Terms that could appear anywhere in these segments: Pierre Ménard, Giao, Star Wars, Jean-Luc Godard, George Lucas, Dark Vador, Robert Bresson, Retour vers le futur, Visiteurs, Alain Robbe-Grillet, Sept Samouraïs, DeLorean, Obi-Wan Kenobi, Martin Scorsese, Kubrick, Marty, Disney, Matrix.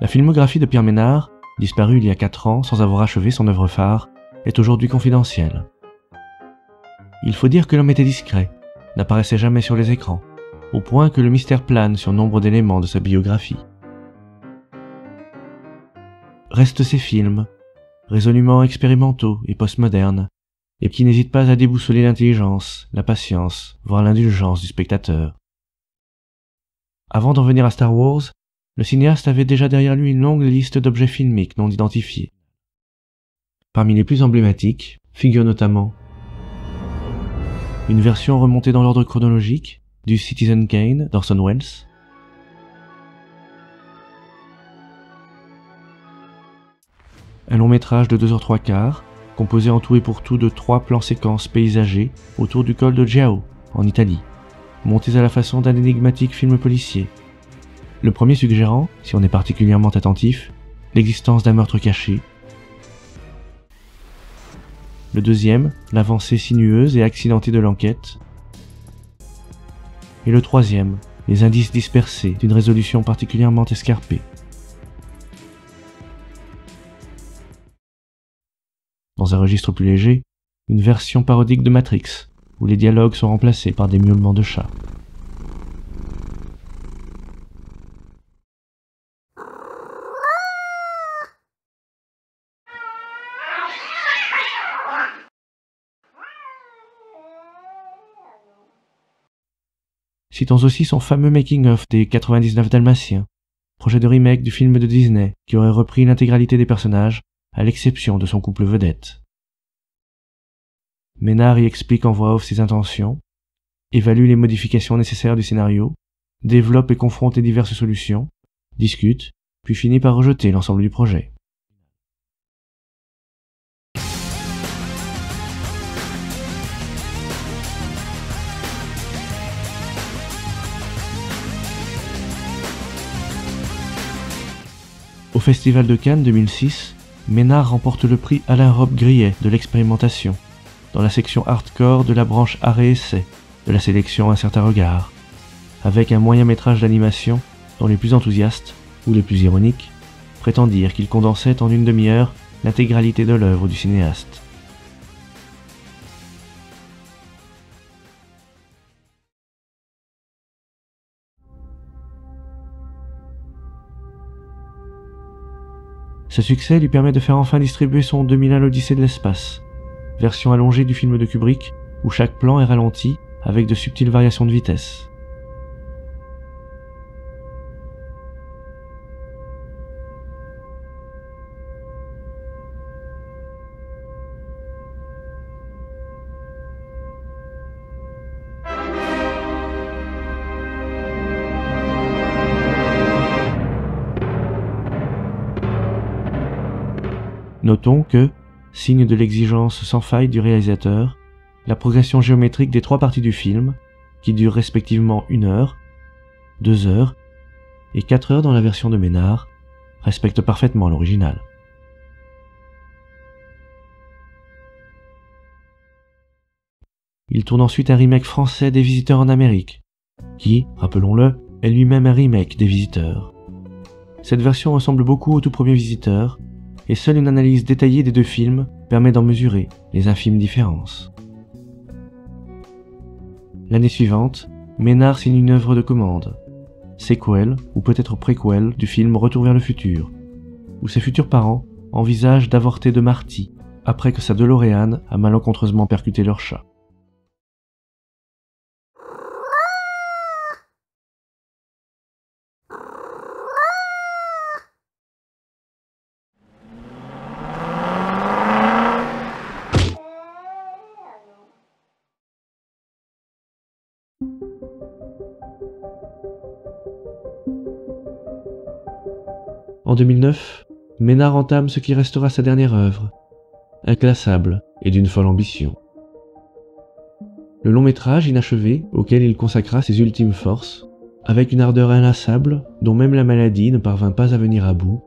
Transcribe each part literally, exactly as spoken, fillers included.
La filmographie de Pierre Ménard, disparue il y a quatre ans sans avoir achevé son œuvre phare, est aujourd'hui confidentielle. Il faut dire que l'homme était discret, n'apparaissait jamais sur les écrans, au point que le mystère plane sur nombre d'éléments de sa biographie. Restent ses films, résolument expérimentaux et postmodernes, et qui n'hésitent pas à déboussoler l'intelligence, la patience, voire l'indulgence du spectateur. Avant d'en venir à Star Wars, le cinéaste avait déjà derrière lui une longue liste d'objets filmiques non identifiés. Parmi les plus emblématiques figure notamment une version remontée dans l'ordre chronologique du Citizen Kane d'Orson Welles, un long métrage de deux heures trois quarts, composé en tout et pour tout de trois plans-séquences paysagers autour du col de Giao, en Italie, montés à la façon d'un énigmatique film policier. Le premier suggérant, si on est particulièrement attentif, l'existence d'un meurtre caché. Le deuxième, l'avancée sinueuse et accidentée de l'enquête. Et le troisième, les indices dispersés d'une résolution particulièrement escarpée. Dans un registre plus léger, une version parodique de Matrix, où les dialogues sont remplacés par des miaulements de chats. Citons aussi son fameux making-of des quatre-vingt-dix-neuf Dalmatiens, projet de remake du film de Disney qui aurait repris l'intégralité des personnages, à l'exception de son couple vedette. Ménard y explique en voix off ses intentions, évalue les modifications nécessaires du scénario, développe et confronte les diverses solutions, discute, puis finit par rejeter l'ensemble du projet. Au Festival de Cannes deux mille six, Ménard remporte le prix Alain Robbe-Grillet de l'expérimentation, dans la section hardcore de la branche art et essai de la sélection Un certain regard, avec un moyen-métrage d'animation dont les plus enthousiastes, ou les plus ironiques, prétendirent qu'il condensait en une demi-heure l'intégralité de l'œuvre du cinéaste. Ce succès lui permet de faire enfin distribuer son deux mille un l'Odyssée de l'espace, version allongée du film de Kubrick où chaque plan est ralenti avec de subtiles variations de vitesse. Notons que, signe de l'exigence sans faille du réalisateur, la progression géométrique des trois parties du film, qui durent respectivement une heure, deux heures et quatre heures dans la version de Ménard, respecte parfaitement l'original. Il tourne ensuite un remake français des Visiteurs en Amérique, qui, rappelons-le, est lui-même un remake des Visiteurs. Cette version ressemble beaucoup au tout premier Visiteur, et seule une analyse détaillée des deux films permet d'en mesurer les infimes différences. L'année suivante, Ménard signe une œuvre de commande, séquelle ou peut-être préquelle du film Retour vers le futur, où ses futurs parents envisagent d'avorter de Marty après que sa DeLorean a malencontreusement percuté leur chat. En deux mille neuf, Ménard entame ce qui restera sa dernière œuvre, inclassable et d'une folle ambition. Le long métrage inachevé auquel il consacra ses ultimes forces, avec une ardeur inlassable dont même la maladie ne parvint pas à venir à bout,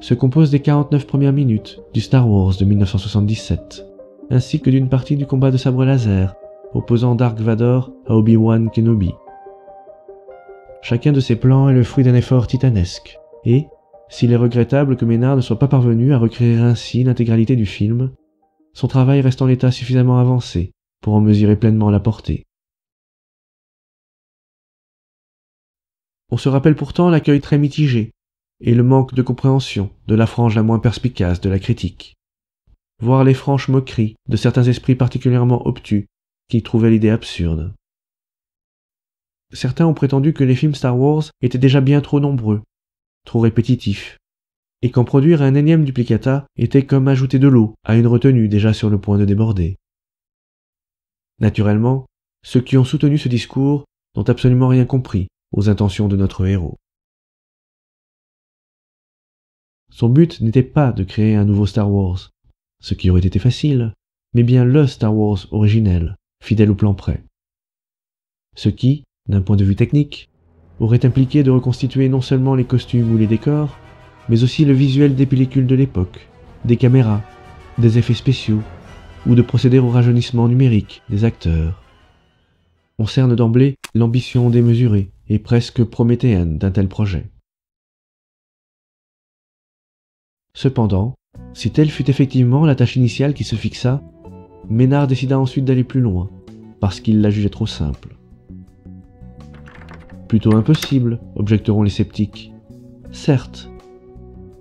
se compose des quarante-neuf premières minutes du Star Wars de mille neuf cent soixante-dix-sept, ainsi que d'une partie du combat de sabre laser opposant Dark Vador à Obi-Wan Kenobi. Chacun de ces plans est le fruit d'un effort titanesque et, S'il est regrettable que Ménard ne soit pas parvenu à recréer ainsi l'intégralité du film, son travail reste en état suffisamment avancé pour en mesurer pleinement la portée. On se rappelle pourtant l'accueil très mitigé et le manque de compréhension de la frange la moins perspicace de la critique, voire les franches moqueries de certains esprits particulièrement obtus qui trouvaient l'idée absurde. Certains ont prétendu que les films Star Wars étaient déjà bien trop nombreux, trop répétitifs, et qu'en produire un énième duplicata était comme ajouter de l'eau à une retenue déjà sur le point de déborder. Naturellement, ceux qui ont soutenu ce discours n'ont absolument rien compris aux intentions de notre héros. Son but n'était pas de créer un nouveau Star Wars, ce qui aurait été facile, mais bien le Star Wars originel, fidèle au plan près. Ce qui, d'un point de vue technique, aurait impliqué de reconstituer non seulement les costumes ou les décors, mais aussi le visuel des pellicules de l'époque, des caméras, des effets spéciaux, ou de procéder au rajeunissement numérique des acteurs. On cerne d'emblée l'ambition démesurée et presque prométhéenne d'un tel projet. Cependant, si telle fut effectivement la tâche initiale qui se fixa, Ménard décida ensuite d'aller plus loin, parce qu'il la jugeait trop simple. Plutôt impossible, objecteront les sceptiques. Certes,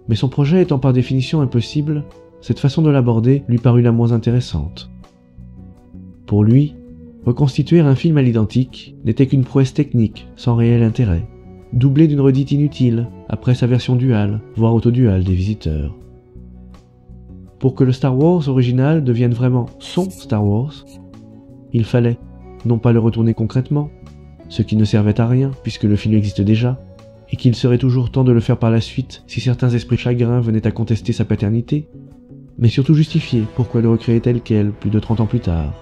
mais son projet étant par définition impossible, cette façon de l'aborder lui parut la moins intéressante. Pour lui, reconstituer un film à l'identique n'était qu'une prouesse technique sans réel intérêt, doublée d'une redite inutile après sa version duale, voire autoduale des Visiteurs. Pour que le Star Wars original devienne vraiment son Star Wars, il fallait non pas le retourner concrètement, ce qui ne servait à rien puisque le film existe déjà, et qu'il serait toujours temps de le faire par la suite si certains esprits chagrins venaient à contester sa paternité, mais surtout justifier pourquoi le recréer tel quel plus de trente ans plus tard.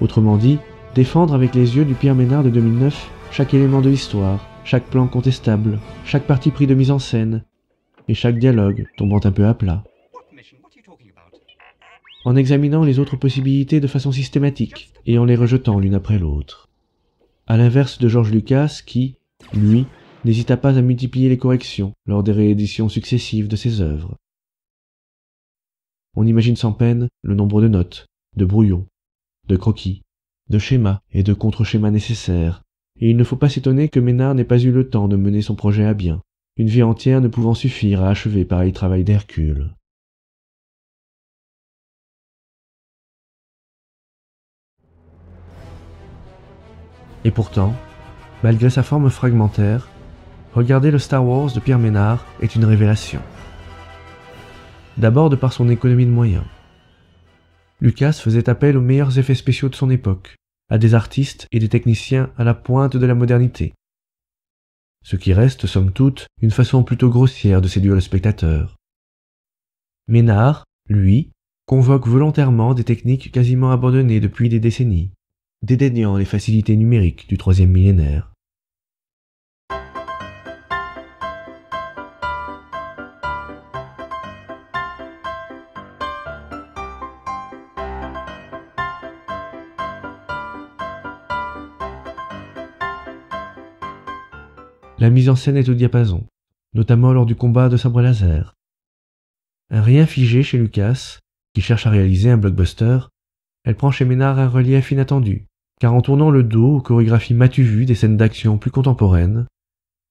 Autrement dit, défendre avec les yeux du Pierre Ménard de deux mille neuf chaque élément de l'histoire, chaque plan contestable, chaque parti pris de mise en scène, et chaque dialogue tombant un peu à plat. En examinant les autres possibilités de façon systématique et en les rejetant l'une après l'autre. À l'inverse de George Lucas qui, lui, n'hésita pas à multiplier les corrections lors des rééditions successives de ses œuvres. On imagine sans peine le nombre de notes, de brouillons, de croquis, de schémas et de contre-schémas nécessaires, et il ne faut pas s'étonner que Ménard n'ait pas eu le temps de mener son projet à bien, une vie entière ne pouvant suffire à achever pareil travail d'Hercule. Et pourtant, malgré sa forme fragmentaire, regarder le Star Wars de Pierre Ménard est une révélation. D'abord de par son économie de moyens. Lucas faisait appel aux meilleurs effets spéciaux de son époque, à des artistes et des techniciens à la pointe de la modernité. Ce qui reste, somme toute, une façon plutôt grossière de séduire le spectateur. Ménard, lui, convoque volontairement des techniques quasiment abandonnées depuis des décennies, dédaignant les facilités numériques du troisième millénaire. La mise en scène est au diapason, notamment lors du combat de sabre laser. Un rien figé chez Lucas, qui cherche à réaliser un blockbuster, elle prend chez Ménard un relief inattendu, car en tournant le dos aux chorégraphies matuvues des scènes d'action plus contemporaines,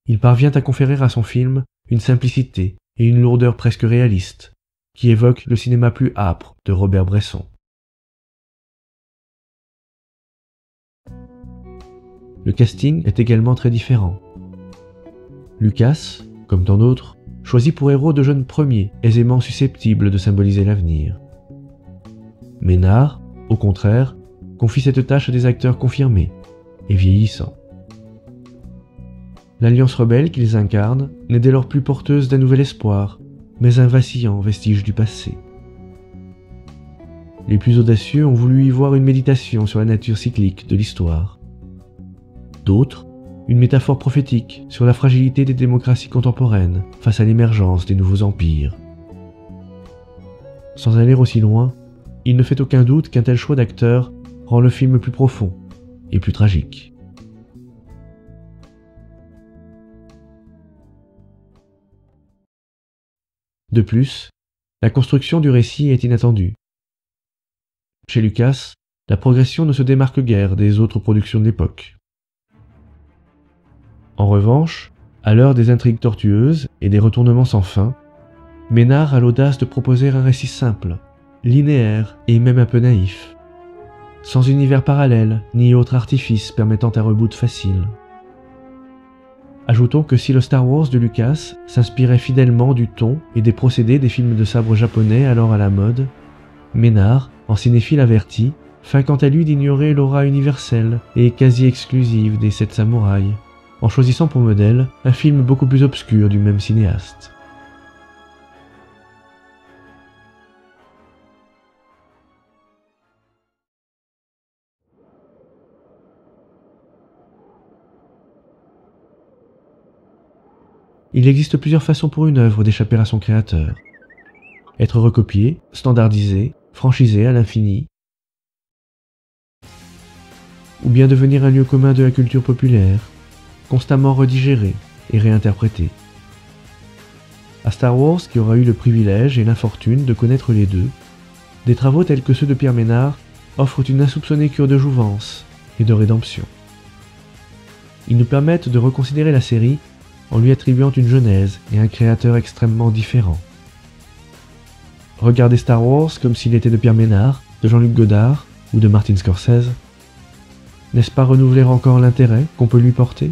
il parvient à conférer à son film une simplicité et une lourdeur presque réaliste, qui évoquent le cinéma plus âpre de Robert Bresson. Le casting est également très différent. Lucas, comme tant d'autres, choisit pour héros de jeunes premiers aisément susceptibles de symboliser l'avenir. Ménard, au contraire, confie cette tâche à des acteurs confirmés et vieillissants. L'alliance rebelle qu'ils incarnent n'est dès lors plus porteuse d'un nouvel espoir, mais un vacillant vestige du passé. Les plus audacieux ont voulu y voir une méditation sur la nature cyclique de l'histoire. D'autres, une métaphore prophétique sur la fragilité des démocraties contemporaines face à l'émergence des nouveaux empires. Sans aller aussi loin, il ne fait aucun doute qu'un tel choix d'acteurs rend le film plus profond et plus tragique. De plus, la construction du récit est inattendue. Chez Lucas, la progression ne se démarque guère des autres productions de l'époque. En revanche, à l'heure des intrigues tortueuses et des retournements sans fin, Ménard a l'audace de proposer un récit simple, linéaire et même un peu naïf, sans univers parallèle ni autre artifice permettant un reboot facile. Ajoutons que si le Star Wars de Lucas s'inspirait fidèlement du ton et des procédés des films de sabre japonais alors à la mode, Ménard, en cinéphile averti, feint quant à lui d'ignorer l'aura universelle et quasi exclusive des Sept Samouraïs, en choisissant pour modèle un film beaucoup plus obscur du même cinéaste. Il existe plusieurs façons pour une œuvre d'échapper à son créateur. Être recopié, standardisé, franchisé à l'infini, ou bien devenir un lieu commun de la culture populaire, constamment redigéré et réinterprété. À Star Wars, qui aura eu le privilège et l'infortune de connaître les deux, des travaux tels que ceux de Pierre Ménard offrent une insoupçonnée cure de jouvence et de rédemption. Ils nous permettent de reconsidérer la série en lui attribuant une genèse et un créateur extrêmement différents. Regarder Star Wars comme s'il était de Pierre Ménard, de Jean-Luc Godard ou de Martin Scorsese, n'est-ce pas renouveler encore l'intérêt qu'on peut lui porter ?